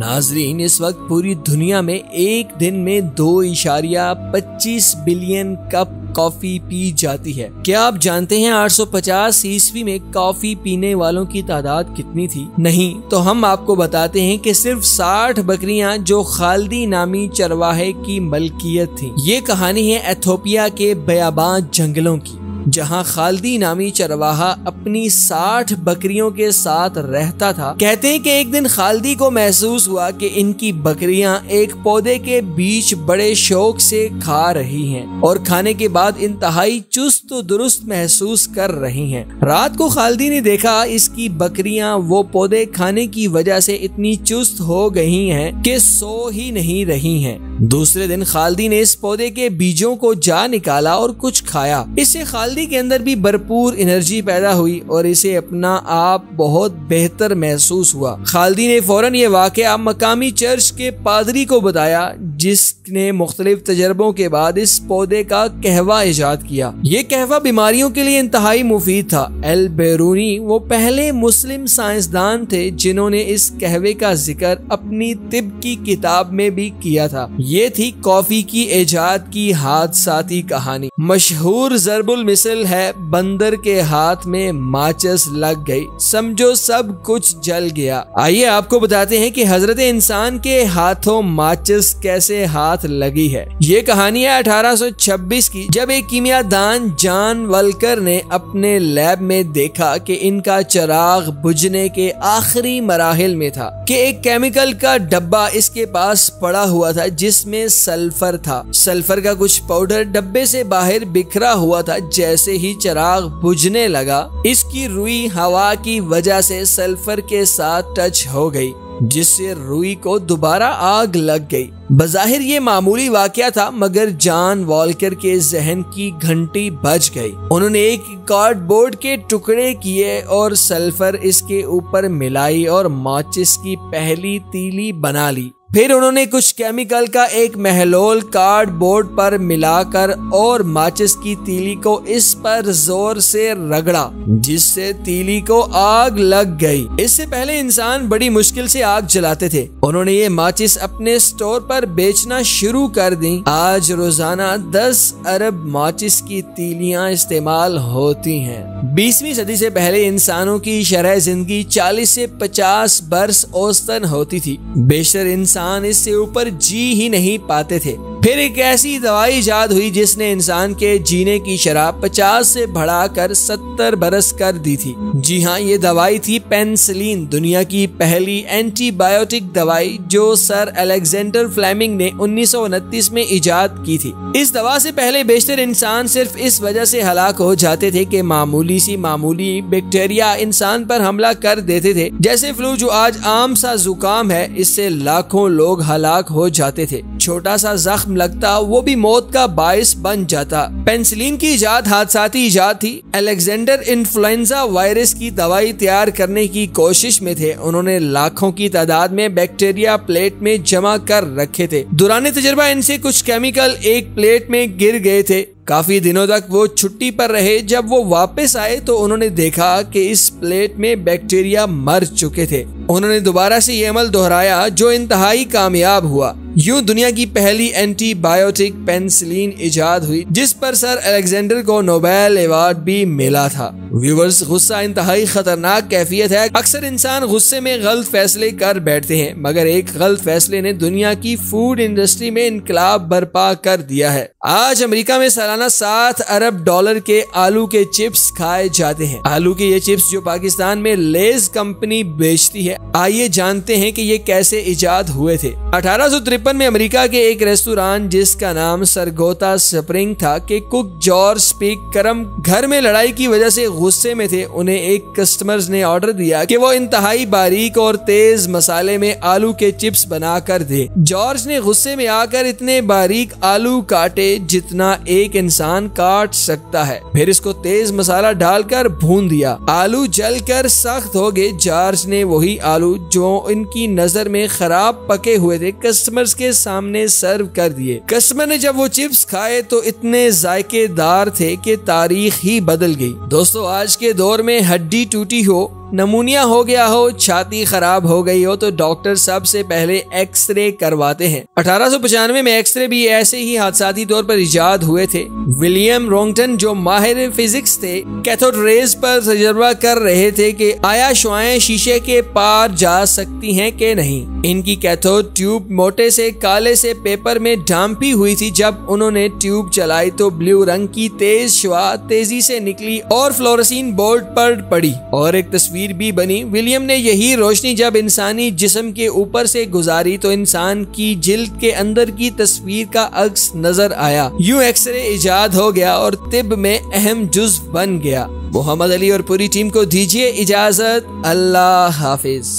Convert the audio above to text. नाजरीन, इस वक्त पूरी दुनिया में एक दिन में 2.25 बिलियन कप कॉफी पी जाती है। क्या आप जानते हैं 850 ईस्वी में कॉफी पीने वालों की तादाद कितनी थी? नहीं, तो हम आपको बताते हैं कि सिर्फ 60 बकरियां जो खाल्दी नामी चरवाहे की मलकियत थी। ये कहानी है एथियोपिया के बयाबान जंगलों की, जहाँ खाल्दी नामी चरवाहा अपनी 60 बकरियों के साथ रहता था। कहते हैं कि एक दिन खाल्दी को महसूस हुआ कि इनकी बकरियां एक पौधे के बीच बड़े शौक से खा रही हैं और खाने के बाद इंतहाई चुस्त और दुरुस्त महसूस कर रही हैं। रात को खाल्दी ने देखा इसकी बकरियां वो पौधे खाने की वजह से इतनी चुस्त हो गई हैं कि सो ही नहीं रही हैं। दूसरे दिन खाल्दी ने इस पौधे के बीजों को जा निकाला और कुछ खाया। इससे खाल्दी के अंदर भी भरपूर एनर्जी पैदा हुई और इसे अपना आप बहुत बेहतर महसूस हुआ। खाल्दी ने फौरन ये वाकया मकामी चर्च के पादरी को बताया, जिसने मुख्तलिफ तजर्बों के बाद इस पौधे का कहवा ईजाद किया। ये कहवा बीमारियों के लिए इंतहाई मुफीद था। अल बेरूनी वो पहले मुस्लिम साइंसदान थे जिन्होंने इस कहवे का जिक्र अपनी तिब की किताब में भी किया था। ये थी कॉफी की ईजाद की हादसाती कहानी। मशहूर ज़रबुल मिसल है, बंदर के हाथ में माचिस लग गई, समझो सब कुछ जल गया। आइए आपको बताते हैं कि हजरत इंसान के हाथों माचिस कैसे हाथ लगी है। ये कहानी है 1826 की, जब एक कीमियादान जॉन वॉकर ने अपने लैब में देखा कि इनका चिराग बुझने के आखिरी मराहिल में था कि एक केमिकल का डब्बा इसके पास पड़ा हुआ था जिसमें सल्फर था। सल्फर का कुछ पाउडर डब्बे से बाहर बिखरा हुआ था। जैसे ही चिराग बुझने लगा, इसकी रुई हवा की वजह से सल्फर के साथ टच हो गई, जिससे रुई को दोबारा आग लग गई। बज़ाहिर ये मामूली वाकया था, मगर जॉन वॉकर के जहन की घंटी बज गई। उन्होंने एक कार्डबोर्ड के टुकड़े किए और सल्फर इसके ऊपर मिलाई और माचिस की पहली तीली बना ली। फिर उन्होंने कुछ केमिकल का एक महलोल कार्डबोर्ड पर मिलाकर और माचिस की तीली को इस पर जोर से रगड़ा, जिससे तीली को आग लग गई। इससे पहले इंसान बड़ी मुश्किल से आग जलाते थे। उन्होंने ये माचिस अपने स्टोर पर बेचना शुरू कर दी। आज रोजाना 10 अरब माचिस की तीलियां इस्तेमाल होती हैं। 20वीं सदी से पहले इंसानों की शरह जिंदगी 40 से 50 बरस औसतन होती थी। बेशर इंसान इससे ऊपर जी ही नहीं पाते थे। फिर एक ऐसी दवाई इजाद हुई जिसने इंसान के जीने की शरह 50 से बढ़ाकर 70 बरस कर दी थी। जी हाँ, ये दवाई थी पेनिसिलिन, दुनिया की पहली एंटीबायोटिक दवाई जो सर अलेक्जेंडर फ्लेमिंग ने 1929 में इजाद की थी। इस दवा से पहले बेशतर इंसान सिर्फ इस वजह से हलाक हो जाते थे कि मामूली बैक्टीरिया इंसान पर हमला कर देते थे, जैसे फ्लू जो आज आम सा जुकाम है। इससे लाखों लोग हलाक हो जाते थे। छोटा सा जख्म लगता वो भी मौत का बायस बन जाता। पेनिसिलिन की इजाद हादसाती इजाद थी। अलेक्जेंडर इन्फ्लुएंजा वायरस की दवाई तैयार करने की कोशिश में थे। उन्होंने लाखों की तादाद में बैक्टीरिया प्लेट में जमा कर रखे थे। दौरान तजर्बा इनसे कुछ केमिकल एक प्लेट में गिर गए थे। काफी दिनों तक वो छुट्टी पर रहे। जब वो वापस आए तो उन्होंने देखा कि इस प्लेट में बैक्टीरिया मर चुके थे। उन्होंने दोबारा से ये अमल दोहराया जो इंतहाई कामयाब हुआ। यूं दुनिया की पहली एंटीबायोटिक पेनिसिलिन इजाद हुई, जिस पर सर अलेक्जेंडर को नोबेल अवार्ड भी मिला था। व्यूवर्स, गुस्सा इंतहाई खतरनाक कैफियत है। अक्सर इंसान गुस्से में गलत फैसले कर बैठते हैं, मगर एक गलत फैसले ने दुनिया की फूड इंडस्ट्री में इनकलाब बर्पा कर दिया है। आज अमेरिका में सालाना 7 अरब डॉलर के आलू के चिप्स खाए जाते हैं। आलू के ये चिप्स जो पाकिस्तान में लेज कंपनी बेचती है। आइए जानते हैं कि ये कैसे इजाद हुए थे। 1853 में अमेरिका के एक रेस्टोरेंट जिसका नाम सरगोता स्प्रिंग था के कुक जॉर्ज स्पीक करम घर में लड़ाई की वजह से गुस्से में थे। उन्हें एक कस्टमर्स ने ऑर्डर दिया कि वो इंतहाई बारीक और तेज मसाले में आलू के चिप्स बना कर दे। जॉर्ज ने गुस्से में आकर इतने बारीक आलू काटे जितना एक इंसान काट सकता है। फिर इसको तेज मसाला डालकर भून दिया। आलू जलकर सख्त हो गए। जॉर्ज ने वही आलू जो इनकी नजर में खराब पके हुए थे कस्टमर्स के सामने सर्व कर दिए। कस्टमर ने जब वो चिप्स खाए तो इतने जायकेदार थे कि तारीख ही बदल गई। दोस्तों, आज के दौर में हड्डी टूटी हो, नमूनिया हो गया हो, छाती खराब हो गई हो तो डॉक्टर सबसे पहले एक्सरे करवाते हैं। 1895 में एक्सरे भी ऐसे ही हादसाती तौर पर इजाद हुए थे। विलियम रोंगटन जो माहिर फिजिक्स थे, कैथोड रेज पर तजर्बा कर रहे थे कि आया शुआएं शीशे के पार जा सकती हैं कि नहीं। इनकी कैथोड ट्यूब मोटे से काले से पेपर में ढांपी हुई थी। जब उन्होंने ट्यूब चलाई तो ब्लू रंग की तेज शुआ तेजी से निकली और फ्लोरेसिन बोर्ड पर पड़ी और एक तस्वीर भी बनी। विलियम ने यही रोशनी जब इंसानी जिस्म के ऊपर से गुजारी तो इंसान की जिल्द के अंदर की तस्वीर का अक्स नजर आया। यूं एक्सरे इजाद हो गया और तिब में अहम जुज्व बन गया। मोहम्मद अली और पूरी टीम को दीजिए इजाजत। अल्लाह हाफिज।